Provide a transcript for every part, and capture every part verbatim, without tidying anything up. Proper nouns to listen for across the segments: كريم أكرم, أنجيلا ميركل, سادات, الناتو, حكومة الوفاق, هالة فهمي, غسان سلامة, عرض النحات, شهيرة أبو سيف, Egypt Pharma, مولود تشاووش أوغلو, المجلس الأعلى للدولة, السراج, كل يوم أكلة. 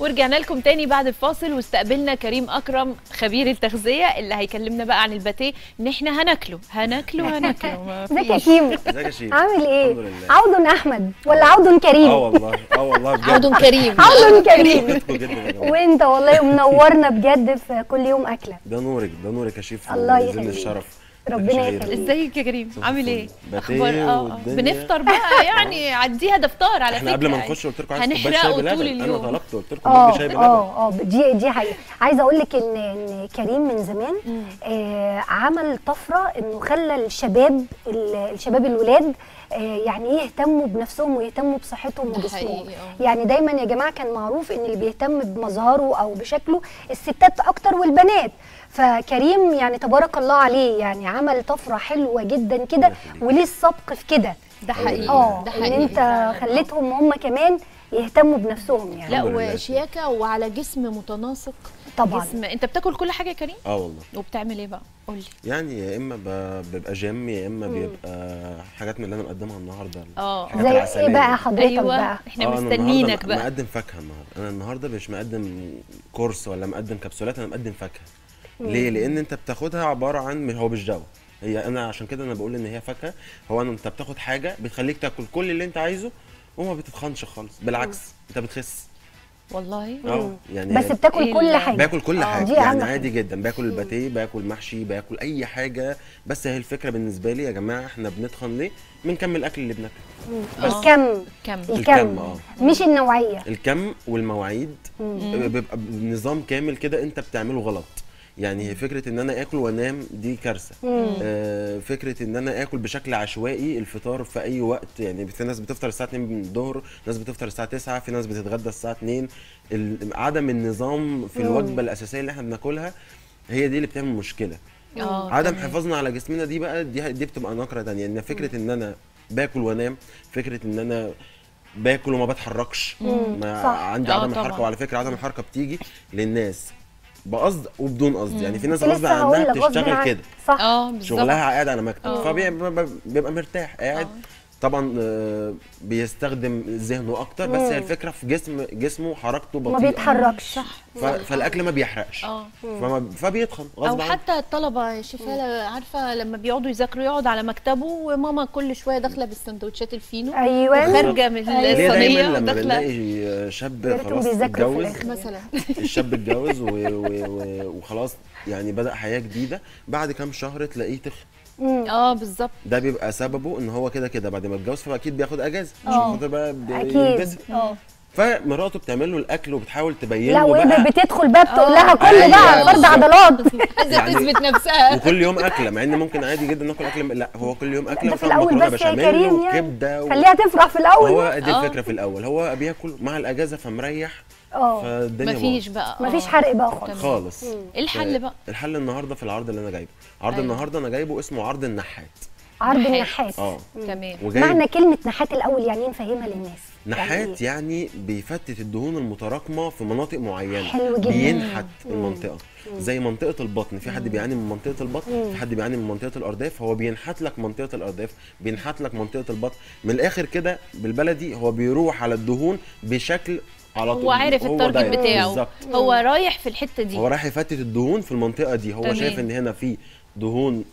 ورجعنا لكم تاني بعد الفاصل واستقبلنا كريم أكرم خبير التغذية اللي هيكلمنا بقى عن الباتيه ان احنا هناكله هناكله هناكله ازيك يا كيمو؟ ازيك يا شيخ؟ عامل ايه؟ عوض احمد ولا عوض كريم؟ اه والله اه والله بجد عوض كريم عوض كريم وانت والله منورنا بجد في كل يوم أكلة. ده نورك ده نورك يا شيخ، الله يخليك الشرف، ربنا يخليك. ازيك يا كريم؟ عامل ايه؟ اخبار اه بنفطر بقى يعني عديها ده فطار على فكره. قبل ما نخش قلت لكم عايز كوبايه شاي بلبن، انا طلبت وقلت لكم كوبايه شاي بلبن. اه اه دي دي حقيقه. عايزه اقول لك ان ان كريم من زمان آه عمل طفره انه خلى الشباب الشباب الولاد يعني ايه يهتموا بنفسهم ويهتموا بصحتهم وجسمهم. يعني دايما يا جماعه كان معروف ان اللي بيهتم بمظهره او بشكله الستات اكتر والبنات، فكريم يعني تبارك الله عليه يعني عمل طفره حلوه جدا كده وليه السبق في كده. ده حقيقي اه ان انت خليتهم هم كمان يهتموا بنفسهم يعني. لا وشياكه وعلى جسم متناسق طبعا. جسم انت بتاكل كل حاجه يا كريم؟ اه والله. وبتعمل ايه بقى؟ قول لي. يعني يا اما بيبقى جيم يا اما بيبقى حاجات من اللي انا مقدمها النهارده. اه زي ايه بقى حضرتك؟ أيوة. بقى احنا مستنيينك بقى. مقدم فاكهه النهارده، انا النهارده مش مقدم كورس ولا مقدم كبسولات، انا مقدم فاكهه. ليه؟ لان انت بتاخدها عباره عن هو مش دواء، هي انا عشان كده انا بقول ان هي فاكهه، هو انت بتاخد حاجه بتخليك تاكل كل اللي انت عايزه وما بتتخنش خالص، بالعكس انت بتخس والله. اه يعني بس بتاكل إيه كل حاجه؟ باكل كل حاجه يعني عادي جدا، باكل الباتيه باكل محشي باكل اي حاجه، بس هي الفكره بالنسبه لي يا جماعه احنا بنتخن ليه؟ من كم الاكل اللي بناكله. الكم الكم الكم اه مش النوعيه، الكم والمواعيد بيبقى بنظام كامل كده انت بتعمله غلط. يعني فكره ان انا اكل وانام دي كارثه. آه فكره ان انا اكل بشكل عشوائي، الفطار في اي وقت، يعني في ناس بتفطر الساعه اتنين الظهر، ناس بتفطر الساعه تسعة، في ناس بتتغدى الساعه اتنين. عدم النظام في الوجبه الاساسيه اللي احنا بناكلها هي دي اللي بتعمل مشكله. أوه. عدم حفاظنا على جسمنا دي بقى دي, دي بتبقى نقره ثانيه. ان فكره ان انا باكل وانام، فكره ان انا باكل وما بتحركش، ما عندي عدم الحركه. وعلى فكره عدم الحركه بتيجي للناس بقصد وبدون قصد، يعني في ناس غصب عنها بتشتغل كده صح. اه بالظبط، شغلها قاعد على مكتب فبيبقى مرتاح قاعد. أوه. طبعا بيستخدم ذهنه اكتر، بس هي الفكره في جسم جسمه حركته بطيئه ما بيتحركش صح، فالاكل ما بيحرقش فبيتخن غصب. او حتى الطلبه يا شيخ هالة، عارفه لما بيقعدوا يذاكروا يقعد على مكتبه وماما كل شويه داخله بالسندوتشات الفينو. ايوه خارجه من الصينيه لما بنلاقي شاب خلاص اتجوز مثلا الشاب اتجوز وخلاص يعني بدا حياه جديده، بعد كام شهر تلاقيه تخن. اه بالظبط، ده بيبقى سببه ان هو كده كده بعد ما اتجوز فاكيد بياخد اجازه عشان خاطر بقى بينبسط. اه فمراته بتعمل له الاكل وبتحاول تبين له بقى. لا وهي بتدخل بقى بتقول لها كل بقى فرد عضلات عايزه تثبت نفسها. وكل يوم اكله، مع ان ممكن عادي جدا ناكل اكل، لا هو كل يوم اكله مكرونه بشاميل وكبده، خليها تفرح في الاول. هو دي الفكره في الاول، هو بياكل مع الاجازه فمريح. اه مفيش بقى مفيش حرق بقى خالص خالص. ايه الحل بقى؟ الحل النهارده في العرض اللي انا جايبه، عرض أيوة. النهارده انا جايبه اسمه عرض النحات. عرض النحات اه تمام. معنى كلمه نحات الاول يعني نفهمها للناس. نحات يعني بيفتت الدهون المتراكمه في مناطق معينه. حلو جدا. بينحت المنطقه زي منطقه البطن، في حد بيعاني من منطقه البطن، في حد بيعاني من منطقه الارداف، هو بينحت لك منطقه الارداف، بينحت لك منطقه البطن. من الاخر كده بالبلدي هو بيروح على الدهون بشكل على طول. هو عارف التارجت بتاعه بالزبط. هو رايح في الحته دي، هو رايح يفتت الدهون في المنطقه دي، هو تمام. شايف ان هنا في دهون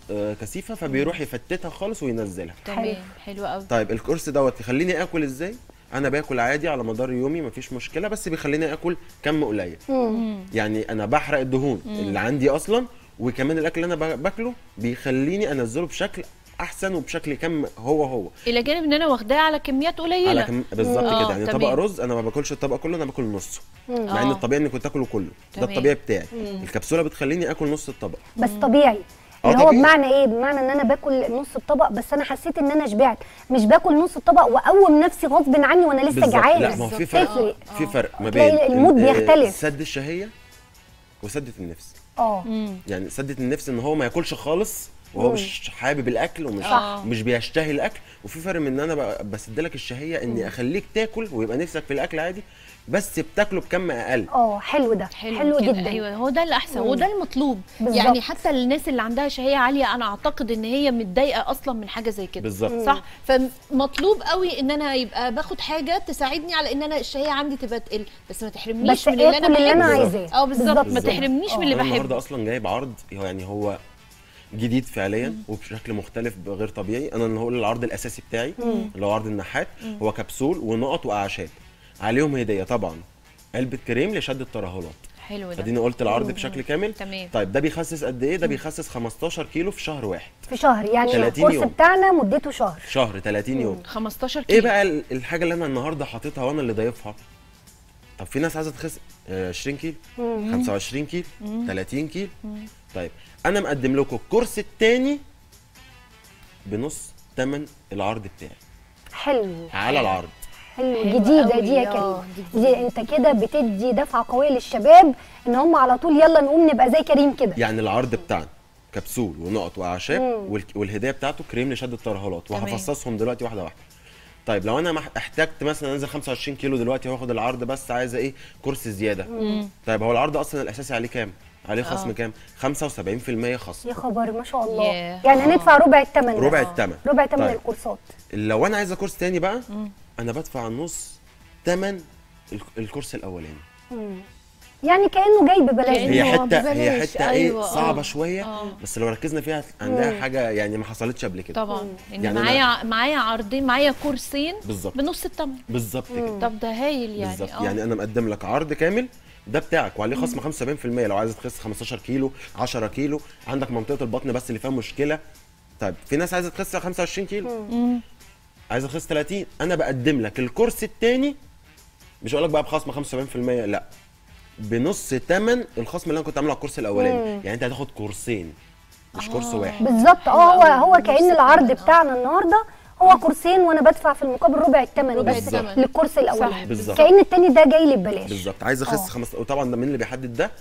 كثيفه فبيروح يفتتها خالص وينزلها. تمام حلو قوي. طيب الكورس دوت يخليني اكل ازاي؟ انا باكل عادي على مدار يومي مفيش مشكله، بس بيخليني اكل كم قليل. يعني انا بحرق الدهون مم. اللي عندي اصلا، وكمان الاكل اللي انا باكله بيخليني انزله بشكل احسن وبشكل كم هو هو، الى جانب ان انا واخداه على كميات قليله. على كم... بالظبط كده. يعني طبق رز انا ما باكلش الطبق كله، انا باكل نصه، مع ان الطبيعي اني كنت اكله كله. ده الطبيعي بتاعي. مم. الكبسوله بتخليني اكل نص الطبق بس طبيعي. اللي هو بمعنى ايه؟ بمعنى ان انا باكل نص الطبق بس انا حسيت ان انا شبعت، مش باكل نص الطبق واقوم نفسي غصب عني وانا لسه جعان. لا ما هو في فرق، في فرق ما بين المود بيختلف. سد الشهيه وسدت النفس. اه يعني سدت النفس ان هو ما ياكلش خالص وهو مش حابب الاكل ومش صح. مش بيشتهي الاكل. وفي فرق من ان انا بسدلك الشهيه اني اخليك تاكل ويبقى نفسك في الاكل عادي بس بتاكله بكم اقل. اه حلو ده، حلو, حلو جدا. ايوه هو ده الاحسن وده المطلوب بالزبط. يعني حتى الناس اللي عندها شهيه عاليه انا اعتقد ان هي متضايقه اصلا من حاجه زي كده بالظبط صح. فمطلوب قوي ان انا يبقى باخد حاجه تساعدني على ان انا الشهيه عندي تبقى تقل بس ما تحرمنيش من اللي انا, اللي أنا عايزاه. اه بالظبط ما تحرمنيش من اللي بحبه. النهارده اصلا جايب عرض يعني هو جديد فعليا وبشكل مختلف غير طبيعي. انا اللي هقول العرض الاساسي بتاعي مم. اللي هو عرض النحات مم. هو كبسول ونقط واعشاب عليهم هديه طبعا علبه كريم لشد الترهلات. حلو ده. فدينا قلت العرض بشكل كامل. تمام. طيب ده بيخسس قد ايه؟ ده بيخسس خمستاشر كيلو في شهر واحد. في شهر يعني الكورس بتاعنا مدته شهر. شهر تلاتين يوم. خمستاشر كيلو. ايه بقى الحاجه اللي انا النهارده حاططها وانا اللي ضايفها؟ طب في ناس عايزه تخس عشرين كيلو مم. خمسة وعشرين كيلو مم. تلاتين كيلو مم. طيب انا مقدم لكم الكورس الثاني بنص ثمن العرض بتاعي. حلو على العرض. حلو جديده دي يا كريم. دي انت كده بتدي دفعه قويه للشباب ان هم على طول يلا نقوم نبقى زي كريم كده. يعني العرض بتاعنا كبسول ونقط واعشاب والهديه بتاعته كريم لشد الترهلات وهفصصهم دلوقتي واحده واحده. طيب لو انا احتاجت مثلا انزل خمسة وعشرين كيلو دلوقتي واخد العرض بس عايزه ايه كورس زياده. مم. طيب هو العرض اصلا الاساسي عليه كام؟ عليه خصم كام؟ خمسة وسبعين في المية خصم. يا خبر ما شاء الله. yeah. يعني هندفع ربع الثمن. ربع الثمن. ربع الثمن الكورسات. لو انا عايزه كورس ثاني بقى مم. انا بدفع نص ثمن الكورس الاولاني. مم. يعني كانه جاي ببلاش. هي حته هي حته ايه صعبه شويه أوه. بس لو ركزنا فيها عندها حاجه يعني ما حصلتش قبل كده طبعا. يعني معايا معايا عرضين معايا كورسين بالزبط. بنص الثمن بالظبط كده. طب ده هايل يعني. بالظبط يعني انا مقدم لك عرض كامل ده بتاعك وعليه خصم خمسة وسبعين في المية لو عايز تخس خمستاشر كيلو عشرة كيلو عندك منطقه البطن بس اللي فيها مشكله. طيب في ناس عايزه تخس خمسة وعشرين كيلو مم. عايزه تخس تلاتين. انا بقدم لك الكورس الثاني مش هقول لك بقى بخصم خمسة وسبعين في المية لا بنص ثمن الخصم اللي انا كنت عامله على الكورس الاولاني. يعني انت هتاخد كورسين مش آه. كورس واحد بالظبط. اه هو هو كأن العرض بتاعنا النهارده هو كورسين وانا بدفع في المقابل ربع الثمن بس للكورس الاولاني كأن الثاني ده جاي لي ببلاش. بالظبط عايز اخس خمس وطبعا ده مين اللي بيحدد ده؟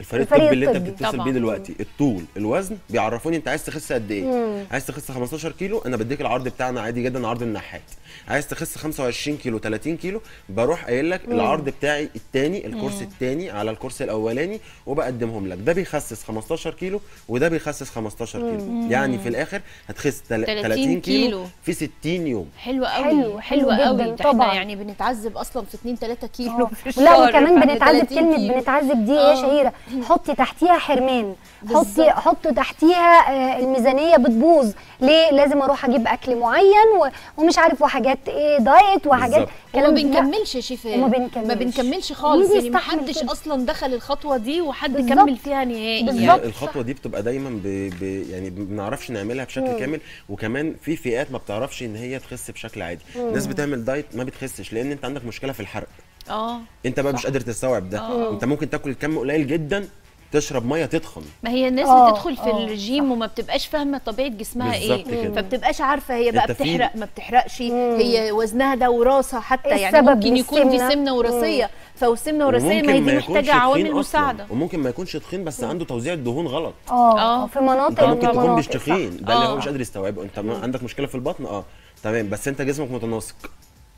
الفريق الطبي اللي انت بتتصل بيه دلوقتي. الطول الوزن بيعرفوني انت عايز تخس قد ايه. عايز تخس خمستاشر كيلو انا بديك العرض بتاعنا عادي جدا عرض النحات. عايز تخس خمسة وعشرين كيلو تلاتين كيلو بروح قايل لك العرض بتاعي الثاني الكورس الثاني على الكورس الاولاني وبقدمهم لك. ده بيخسس خمستاشر كيلو وده بيخسس خمستاشر كيلو. مم. يعني في الاخر هتخس تلاتين كيلو في ستين يوم. حلو قوي. حلو حلو قوي طبعا. يعني بنتعذب اصلا في اتنين تلاتة كيلو لا وكمان بنتعذب. كلمه بنتعذب دي يا شهيره حطي تحتيها حرمان. حطي حطي تحتيها الميزانيه بتبوظ. ليه لازم اروح اجيب اكل معين ومش عارف وحاجات ايه دايت وحاجات كلام ما بنكملش يا شيفاء. ما بنكملش ما بنكملش خالص. يعني ما حدش اصلا دخل الخطوه دي وحد بالزبط. كمل فيها نهائي. يعني الخطوه دي بتبقى دايما ب... ب... يعني ما بنعرفش نعملها بشكل مم. كامل. وكمان في فئات ما بتعرفش ان هي تخس بشكل عادي. الناس بتعمل دايت ما بتخسش لان انت عندك مشكله في الحرق. اه انت بقى صح. مش قادر تستوعب ده. أوه. انت ممكن تاكل كم قليل جدا تشرب ميه تتخن. ما هي الناس أوه. بتدخل في أوه. الجيم وما بتبقاش فاهمه طبيعه جسمها ايه فبتبقاش عارفه هي بقى بتحرق ما بتحرقش. مم. هي وزنها ده وراثه حتى يعني ممكن يكون في سمنه وراثيه. فالسمنه الوراثيه ما هي دي محتاجه عوامل مساعده. وممكن ما يكونش تخين بس عنده توزيع الدهون غلط. اه في مناطق ممكن تكون مش تخين ده اللي هو مش قادر يستوعبه. انت عندك مشكله في البطن اه تمام بس انت جسمك متناسق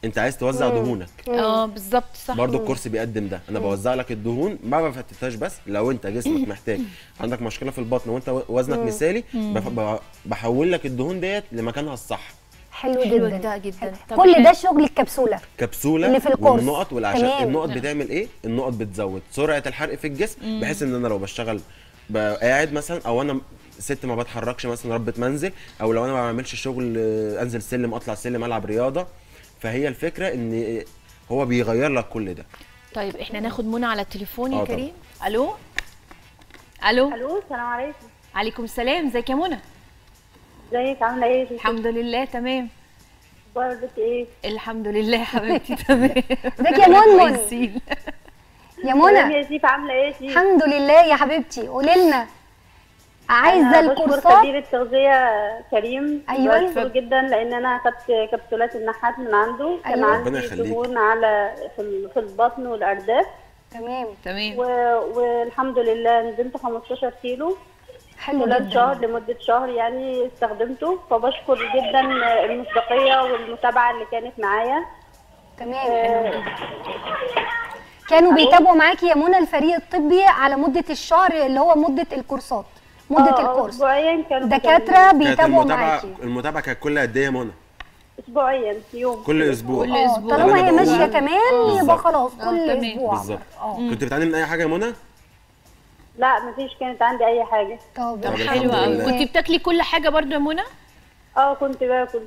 انت عايز توزع مم. دهونك. اه بالظبط صح. برضه الكورس بيقدم ده انا بوزع لك الدهون ما بفتتهاش بس لو انت جسمك محتاج عندك مشكله في البطن وانت وزنك مم. مثالي بحول لك الدهون ديت لمكانها الصح. حلو, حلو جدا جدا. كل ده شغل الكبسوله. كبسوله اللي في الكورس والنقط والاعشاب. النقط بتعمل ايه؟ النقط بتزود سرعه الحرق في الجسم بحيث ان انا لو بشتغل قاعد مثلا او انا ست ما بتحركش مثلا ربة منزل او لو انا ما بعملش شغل انزل سلم اطلع سلم العب رياضه. فهي الفكره ان هو بيغير لك كل ده. طيب احنا ناخد منى على التليفون يا كريم. الو الو الو السلام عليكم. عليكم السلام. ازيك يا منى؟ ازيك عامله ايه؟ الحمد لله تمام. اخبارك ايه؟ الحمد لله حبيبتي تمام. ازيك يا منى؟ يا منى يا سيف عامله ايه؟ الحمد لله يا حبيبتي. قولي لنا عايزه الكورسات. انا خبير التغذيه كريم. ايوه بشكره جدا لان انا خدت كبسولات النحات من عنده. كان أيوة. عندي دهون على في البطن والارداف. تمام تمام. والحمد لله نزلت خمستاشر كيلو حلو ولاد شهر لمده شهر يعني استخدمته، فبشكر جدا المصداقيه والمتابعه اللي كانت معايا. تمام. آه كانوا بيتابعوا معاكي يا منى الفريق الطبي على مده الشهر اللي هو مده الكورسات، مده الكورس دكاتره بيتابعوا معاكي؟ المتابعه كانت كل قد ايه يا منى؟ اسبوعيا، يوم كل اسبوع. كل اسبوع طالما هي ماشيه كمان يبقى خلاص كل اسبوع. بالظبط. كنت بتعاني من اي حاجه يا منى؟ لا مفيش، كانت عندي اي حاجه. طب حلوه قوي. كنت بتاكلي كل حاجه برضو يا منى؟ اه كنت باكل،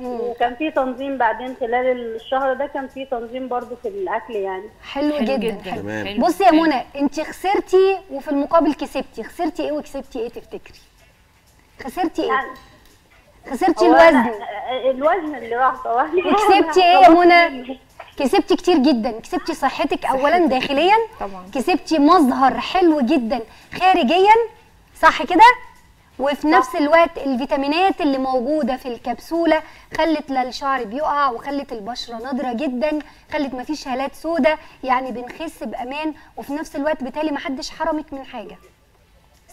وكان في تنظيم بعدين خلال الشهر ده، كان في تنظيم برضو في الاكل يعني. حلو, حلو جدا, جداً. حلو. حلو. بصي يا منى، انت خسرتي وفي المقابل كسبتي، خسرتي ايه وكسبتي ايه تفتكري؟ خسرتي ايه؟ يعني خسرتي الوزن. الوزن اللي راح طوالي. كسبتي ايه يا منى؟ كسبتي كتير جدا، كسبتي صحتك اولا داخليا طبعا، كسبتي مظهر حلو جدا خارجيا، صح كده؟ وفي نفس الوقت الفيتامينات اللي موجوده في الكبسوله خلت لا الشعر بيقع، وخلت البشره نضره جدا، خلت مفيش هالات سودة، يعني بنخس بامان، وفي نفس الوقت بالتالي محدش حرمك من حاجه.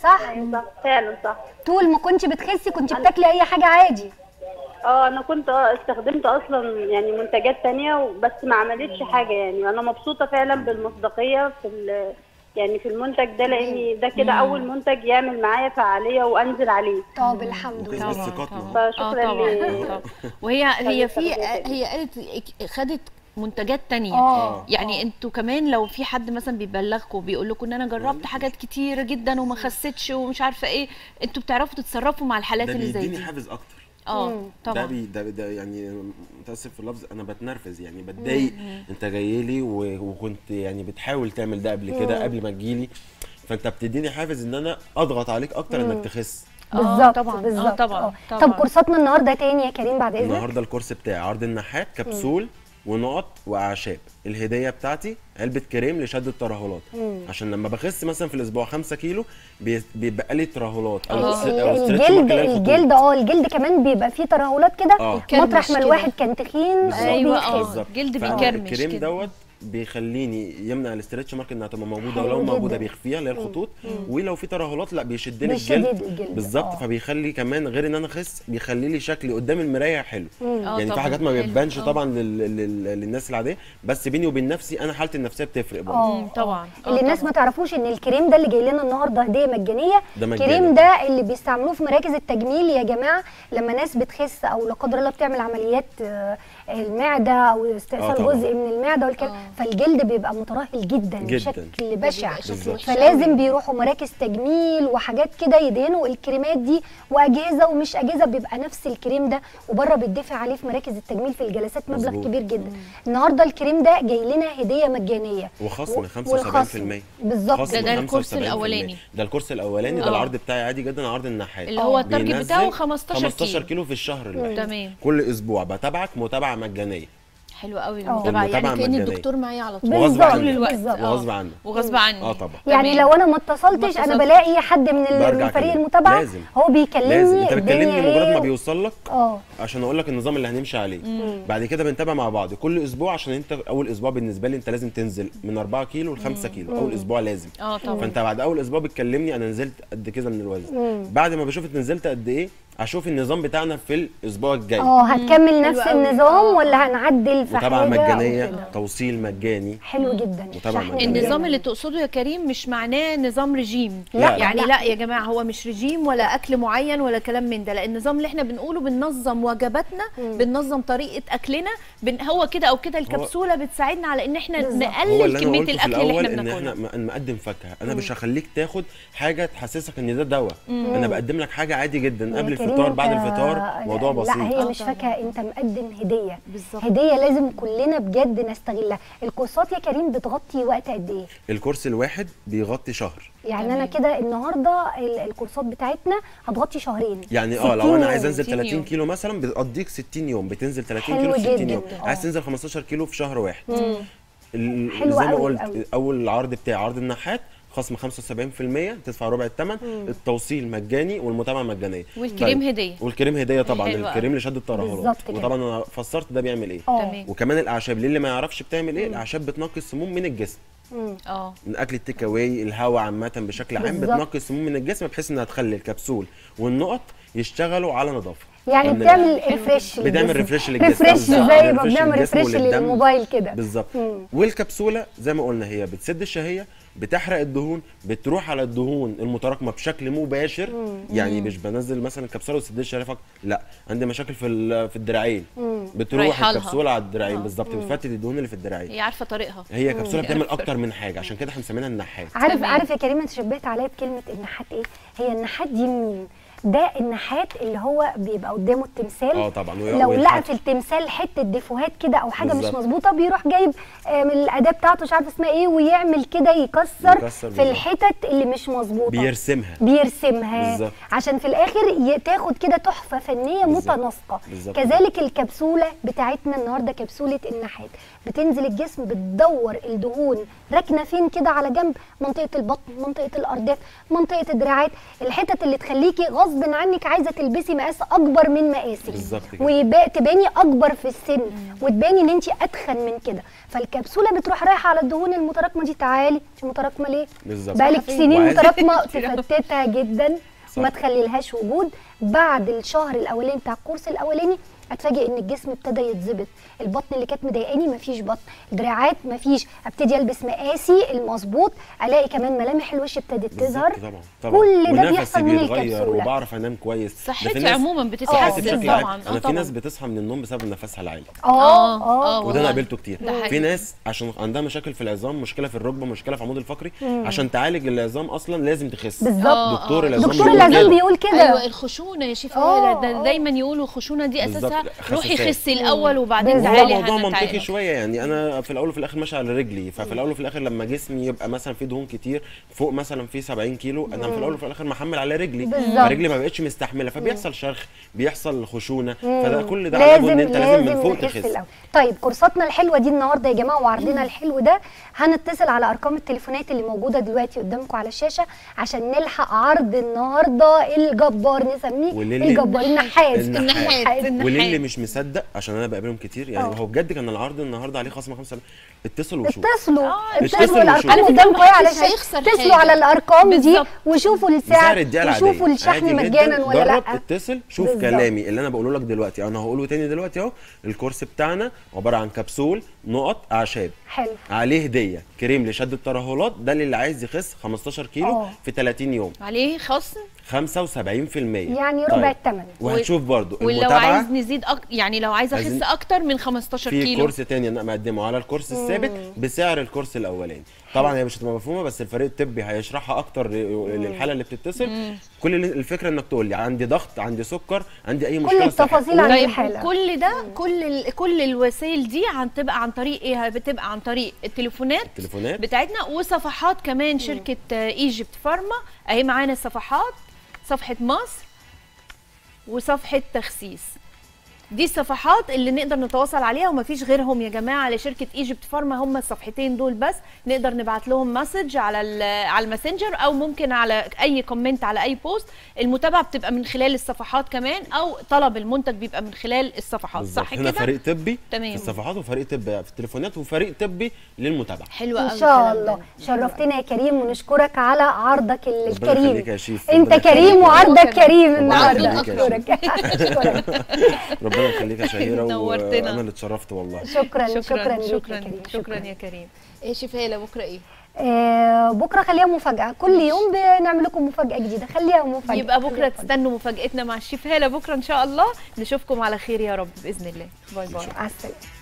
صح؟ صح فعلا صح. طول ما كنت بتخسي كنت بتاكلي اي حاجه عادي؟ اه انا كنت استخدمت اصلا يعني منتجات ثانيه بس ما عملتش حاجه يعني، انا مبسوطه فعلا بالمصداقيه في يعني في المنتج ده، لان ده كده اول منتج يعمل معايا فعاليه وانزل عليه. طب الحمد لله. فشكرا ليك. وهي هي في هي قالت خدت منتجات تانية. أوه. يعني انتوا كمان لو في حد مثلا بيبلغكم بيقول لكم ان انا جربت حاجات كتير جدا وما خسيتش ومش عارفه ايه، انتوا بتعرفوا تتصرفوا مع الحالات اللي زي دي؟ ده بيديني حافز اكتر. اه طبعا. ده ده يعني متاسف في اللفظ، انا بتنرفز يعني، بتضايق. انت جاي لي وكنت يعني بتحاول تعمل ده قبل كده قبل ما تجيلي، فانت بتديني حافز ان انا اضغط عليك اكتر انك تخس. بالظبط طبعا. بالظبط. طبعا. طبعا. طب كورساتنا النهارده تاني يا كريم بعد اذنك. النهارده الكورس بتاعي عرض النحات، كبسول ونقط واعشاب. الهديه بتاعتي علبه كريم لشد الترهلات، عشان لما بخس مثلا في الاسبوع خمسة كيلو بيبقى لي ترهلات او الجلد. الجلد اه الجلد كمان بيبقى فيه ترهلات كده مطرح ما الواحد كان تخين. ايوه اه الجلد بيكرمش. الكريم دوت بيخليني يمنع الاسترتش مارك انها تبقى موجوده، ولو موجوده بيخفيها اللي هي الخطوط، ولو في ترهلات لا بيشد لي الجلد. بالظبط. فبيخلي كمان غير ان انا اخس بيخلي لي شكلي قدام المرايه حلو. يعني في حاجات ما بتبانش طبعا للناس العاديه، بس بيني وبين نفسي انا حالتي النفسيه بتفرق برضه طبعا. اللي الناس ما تعرفوش ان الكريم ده اللي جاي لنا النهارده هديه مجانيه. الكريم ده اللي بيستعملوه في مراكز التجميل يا جماعه، لما ناس بتخس او لا قدر الله بتعمل عمليات المعده او استئصال جزء من المعده والكلام، فالجلد بيبقى مترهل جدا بشكل بشع، فلازم بيروحوا مراكز تجميل وحاجات كده يدهنوا الكريمات دي، واجهزه ومش اجهزه بيبقى نفس الكريم ده، وبره بيدفع عليه في مراكز التجميل في الجلسات مبلغ مزبوط. كبير جدا. مم. النهارده الكريم ده جاي لنا هديه مجانيه وخصم خمسة وسبعين بالمية. بالظبط. ده, ده الكورس الاولاني. ده الكورس الاولاني. ده العرض بتاعي عادي جدا، عرض النحات اللي هو التارجت بتاعه خمستاشر كيلو في الشهر الواحد كل اسبوع. بتابعك متابعه مجانيه. حلو قوي المتابعه، يعني كان الدكتور معايا على طول طول الوقت وغصب عنه وغصب عنه. اه طبعا. يعني لو انا ما اتصلتش انا بلاقي حد من فريق المتابعه لازم. هو بيكلمني. لازم انت بتكلمني مجرد ما بيوصل لك اه عشان اقول لك النظام اللي هنمشي عليه. مم. بعد كده بنتابع مع بعض كل اسبوع، عشان انت اول اسبوع بالنسبه لي انت لازم تنزل من أربعة كيلو ل خمسة كيلو. مم. اول اسبوع لازم. اه طبعا. فانت بعد اول اسبوع بتكلمني انا نزلت قد كده من الوزن. مم. بعد ما بشوف نزلت قد ايه هشوف النظام بتاعنا في الاسبوع الجاي. اه هتكمل نفس النظام ولا هنعدل في حاجه؟ متابعه مجانيه، توصيل مجاني. حلو جدا. النظام اللي تقصده يا كريم مش معناه نظام رجيم، لا يعني لا. لا يا جماعه هو مش رجيم ولا اكل معين ولا كلام من ده، لا النظام اللي احنا بنقوله بننظم وجباتنا، بننظم طريقه اكلنا، بن هو كده او كده الكبسوله بتساعدنا على ان احنا بالزبط. نقلل كميه الاكل اللي احنا بناكلها. إن احنا مقدم فاكهه، انا مش هخليك تاخد حاجه تحسسك ان ده دواء، انا بقدم لك حاجه عادي جدا قبل الفطار بعد الفطار. موضوع بسيط. لا هي مش فاكهه، انت مقدم هديه. بالظبط. هديه لازم كلنا بجد نستغلها. الكورسات يا كريم بتغطي وقت قد ايه؟ الكورس الواحد بيغطي شهر. يعني انا كده النهارده الكورسات بتاعتنا هتغطي شهرين. يعني اه لو انا عايز انزل ثلاثين كيلو مثلا بتقضيك ستين يوم، بتنزل ثلاثين كيلو في ستين يوم. عايز تنزل خمستاشر كيلو في شهر واحد. حلو زي ما قلت اول عرض بتاعي عرض النحات خصم خمسة وسبعين بالمية، تدفع ربع الثمن، التوصيل مجاني والمتابعه مجانيه. والكريم هديه. والكريم هديه طبعا. الكريم لشد الترهلات. وطبعا انا فسرت ده بيعمل ايه. أوه. وكمان الاعشاب ليه اللي ما يعرفش بتعمل ايه؟ الاعشاب بتنقي السموم من الجسم. اه اكل التيك اواي، الهواء عامه بشكل عام بتنقص سموم من الجسم بحيث انها تخلي الكبسول والنقط يشتغلوا على نظافه، يعني بتعمل ريفريش، بتعمل ريفريش للجسم، ريفريش زي ما بنعمل ريفريش للموبايل كده بالظبط. والكبسوله زي ما قلنا هي بتسد الشهيه، بتحرق الدهون، بتروح على الدهون المتراكمه بشكل مباشر. مم. يعني مش بنزل مثلا كبسوله وسد الشهيه فقط، لا، عندي مشاكل في في الدراعين، بتروح الكبسوله على الدراعين بالظبط، بتفتت الدهون اللي في الدراعين. هي عارفه طريقها، هي كبسوله بتعمل اكتر من حاجه، عشان كده احنا مسمينها النحات. عارف عارف يا كريم انت شبهت عليا بكلمه النحات ايه؟ هي النحات دي مين؟ ده النحات اللي هو بيبقى قدامه التمثال. اه طبعا، لو لقى في التمثال حته ديفوهات كده او حاجه بالزبط مش مظبوطه، بيروح جايب من الاداه بتاعته مش عارفه اسمها ايه، ويعمل كده يكسر, يكسر في الحتت اللي مش مظبوطه، بيرسمها بيرسمها بالزبط، عشان في الاخر تاخد كده تحفه فنيه متناسقه. كذلك الكبسوله بتاعتنا النهارده كبسوله النحات، بتنزل الجسم بتدور الدهون راكنه فين كده على جنب، منطقه البطن، منطقه الارداف، منطقه الدراعات، الحتت اللي تخليكي غصب عنك عايزه تلبسي مقاس اكبر من مقاسك، وتباني اكبر في السن، وتباني ان انت اتخن من كده. فالكبسوله بتروح رايحه على الدهون المتراكمه دي، تعالي انت متراكمه ليه؟ بالظبط، بقالك سنين متراكمه، تفتتها جدا وما تخليلهاش وجود. بعد الشهر الاولاني بتاع الكورس الاولاني اتفاجئ ان الجسم ابتدى يتظبط، البطن اللي كانت مضايقاني مفيش بطن، دراعات مفيش، ابتدي البس مقاسي المظبوط، الاقي كمان ملامح الوش ابتدت تظهر. طبعا طبعا، كل ده بيحصل من الكبسوله، وبعرف انام كويس، صحتي عموما بتتحسن طبعا. انا في ناس بتصحى من النوم بسبب نفسها العالي، اه اه وده انا قابلته كتير. في ناس عشان عندها مشاكل في العظام، مشكله في الركبه، مشكله في العمود الفقري، عشان تعالج العظام اصلا لازم تخس. بالظبط، دكتور العظام بيقول كده. ايوه، الخشونه يا شفاء ده دايما يقولوا الخشونه دي اساسها روحي خسي الاول وبعدين تعالي. هو الموضوع منطقي شويه، يعني انا في الاول وفي الاخر ماشي على رجلي، ففي الاول وفي الاخر لما جسمي يبقى مثلا فيه دهون كتير فوق مثلا فيه سبعين كيلو، انا في الاول وفي الاخر محمل على رجلي، فرجلي ما بقتش مستحمله، فبيحصل شرخ، بيحصل خشونه، فده كل ده على ان انت لازم من فوق تخس. طيب كورساتنا الحلوه دي النهارده يا جماعه وعرضنا الحلو ده، هنتصل على ارقام التليفونات اللي موجوده دلوقتي قدامكم على الشاشه عشان نلحق عرض النهارده الجبار، نسميه الجبار النحات. اللي مش مصدق عشان انا بقابلهم كتير، يعني أوه. هو بجد كان العرض النهارده عليه خصم خمسة، اتصلوا وشوفوا، اتصلوا اتصلوا الارقام قدامكم اهي على الشاشه، اتصلوا على الارقام دي وشوفوا السعر، وشوفوا الشحن مجانا ولا لا. اتصل شوف بالزبط. كلامي اللي انا بقوله لك دلوقتي انا هقوله تاني دلوقتي اهو. الكورس بتاعنا عباره عن كبسول نقط اعشاب، حلو، عليه هديه كريم لشد الترهلات، ده اللي عايز يخس خمستاشر كيلو أوه. في تلاتين يوم، عليه خصم خمسة وسبعين في المية يعني ربع الثمن. وهتشوف برضو ولو عايز نزيد أك... يعني لو عايز اخس اكتر من خمستاشر كيلو في كورس تاني انا مقدمه على الكورس الثابت بسعر الكورس الاولاني. طبعا هي مش هتبقى مفهومه، بس الفريق الطبي هيشرحها اكتر للحاله اللي بتتصل. مم. كل الفكره انك تقول لي عندي ضغط، عندي سكر، عندي اي مشكله، كل التفاصيل عن الحاله. كل ده كل كل الوسائل دي هتبقى عن طريق ايه؟ بتبقى عن طريق التليفونات, التليفونات. بتاعتنا، وصفحات كمان. مم. شركه ايجيبت فارما اهي معانا، الصفحات صفحه مصر وصفحه تخسيس، دي الصفحات اللي نقدر نتواصل عليها ومفيش غيرهم يا جماعه لشركه ايجيبت فارما، هم الصفحتين دول بس. نقدر نبعت لهم مسج على على الماسنجر، او ممكن على اي كومنت على اي بوست. المتابعه بتبقى من خلال الصفحات كمان، او طلب المنتج بيبقى من خلال الصفحات، صح كده؟ هنا فريق طبي في الصفحات، وفريق طبي في التليفونات، وفريق طبي للمتابعه. حلوه قوي ان شاء الله. شرفتنا يا كريم ونشكرك على عرضك الكريم. انت كريم وعرضك كريم النهارده. اشكرك اشكرك ربنا يخليك يا شهيره، نورتنا، وانا اللي اتشرفت والله. شكرا شكرا شكرا, شكرا, شكرا, شكرا يا كريم. ايه شفاء بكره ايه؟ آه بكره خليها مفاجاه، كل يوم بنعمل لكم مفاجاه جديده، خليها مفاجاه، يبقى بكره تستنوا مفاجاتنا مع الشفاء بكره ان شاء الله. نشوفكم على خير يا رب باذن الله. باي باي، مع السلامه.